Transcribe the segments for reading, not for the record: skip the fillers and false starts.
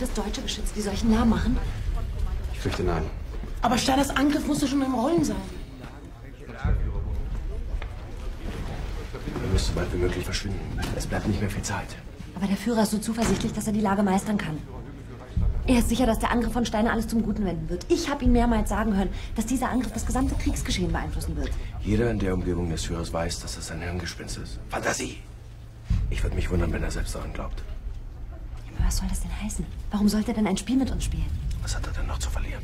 Gibt es deutsche Geschütze, die solchen Namen machen? Ich fürchte, nein. Aber Steiners Angriff musste schon im Rollen sein. Er müsste bald wie möglich verschwinden. Es bleibt nicht mehr viel Zeit. Aber der Führer ist so zuversichtlich, dass er die Lage meistern kann. Er ist sicher, dass der Angriff von Steiner alles zum Guten wenden wird. Ich habe ihn mehrmals sagen hören, dass dieser Angriff das gesamte Kriegsgeschehen beeinflussen wird. Jeder in der Umgebung des Führers weiß, dass das ein Hirngespinst ist. Fantasie! Ich würde mich wundern, wenn er selbst daran glaubt. Ja, aber was soll das denn heißen? Warum sollte er denn ein Spiel mit uns spielen? Was hat er denn noch zu verlieren?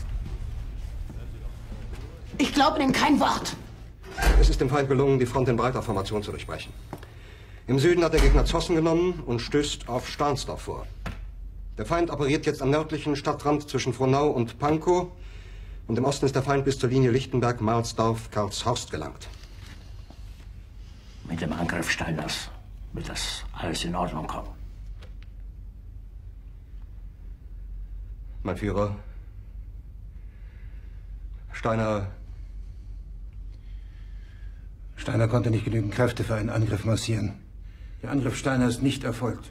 Ich glaube dem kein Wort! Es ist dem Feind gelungen, die Front in breiter Formation zu durchbrechen. Im Süden hat der Gegner Zossen genommen und stößt auf Stahnsdorf vor. Der Feind operiert jetzt am nördlichen Stadtrand zwischen Frohnau und Pankow. Und im Osten ist der Feind bis zur Linie Lichtenberg-Marsdorf-Karlshorst gelangt. Mit dem Angriff Steiners wird das alles in Ordnung kommen. Mein Führer, Steiner konnte nicht genügend Kräfte für einen Angriff massieren. Der Angriff Steiner ist nicht erfolgt.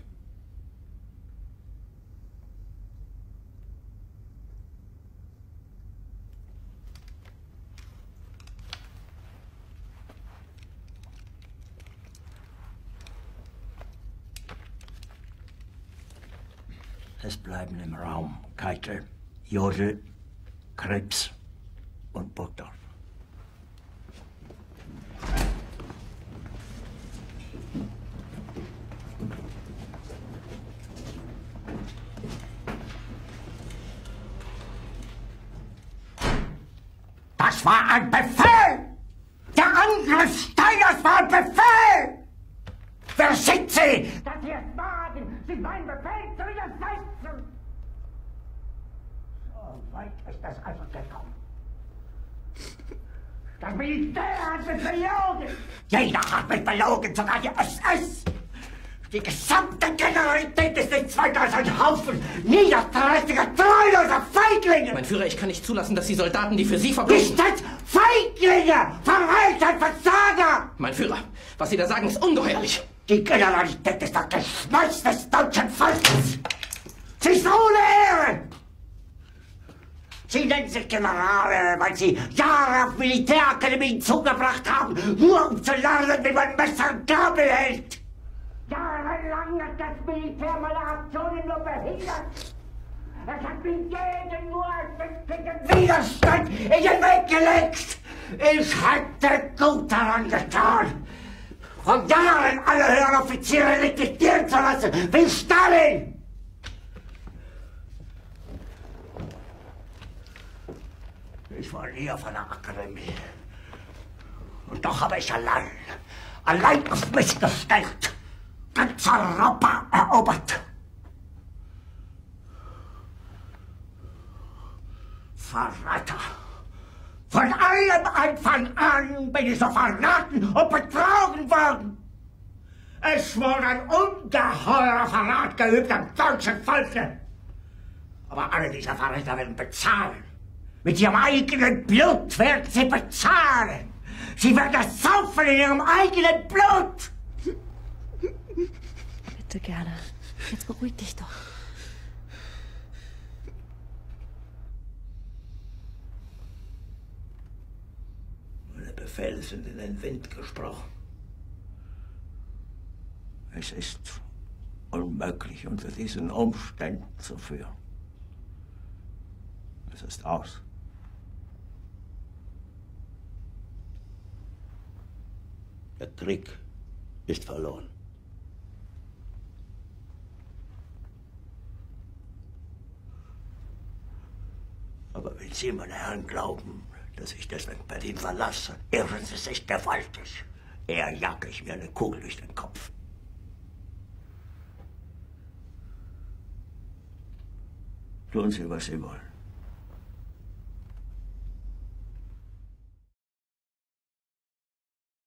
Es bleiben im Raum Keitel, Jodl, Krebs und Burgdorf. Das war ein Befehl! Der Angriff Steiners war ein Befehl! Wer schickt Sie? Das hier ist Wagen! Sie meinen Befehl zu widersetzen! So weit ist das also gekommen. Das Militär hat mich belogen! Jeder hat mich belogen, sogar die SS! Die gesamte Generalität ist nichts weiter als ein Haufen niederträchtiger, treuloser Feiglinge! Mein Führer, ich kann nicht zulassen, dass die Soldaten, die für Sie verbringen... Nicht als Feiglinge! Verreiter, Versager! Mein Führer, was Sie da sagen, ist ungeheuerlich! Die Generalität ist das Geschmeiß des deutschen Volkes! Sie ist ohne Ehre! Sie nennen sich Generale, weil Sie Jahre auf Militärakademien zugebracht haben, nur um zu lernen, wie man Messer und Gabel hält! Jahrelang hat das Militär meine Aktionen nur behindert. Es hat mir jeden nur einen Widerstand in den Weg gelegt. Ich hätte gut daran getan, von Jahren alle höheren Offiziere liquidieren zu lassen, wie Stalin. Ich war nie auf einer Akademie. Und doch habe ich allein auf mich gestellt, ganz Europa erobert. Verräter! Von allem Anfang an bin ich so verraten und betrogen worden. Es wurde ein ungeheurer Verrat geübt am deutschen Volke. Aber alle diese Verräter werden bezahlen. Mit ihrem eigenen Blut werden sie bezahlen. Sie werden es saufen in ihrem eigenen Blut. Bitte gerne. Jetzt beruhig dich doch. Meine Befehle sind in den Wind gesprochen. Es ist unmöglich, unter diesen Umständen zu führen. Es ist aus. Der Krieg ist verloren. Aber wenn Sie, meine Herren, glauben, dass ich deswegen Berlin verlasse, irren Sie sich gewaltig. Eher jage ich mir eine Kugel durch den Kopf. Tun Sie, was Sie wollen.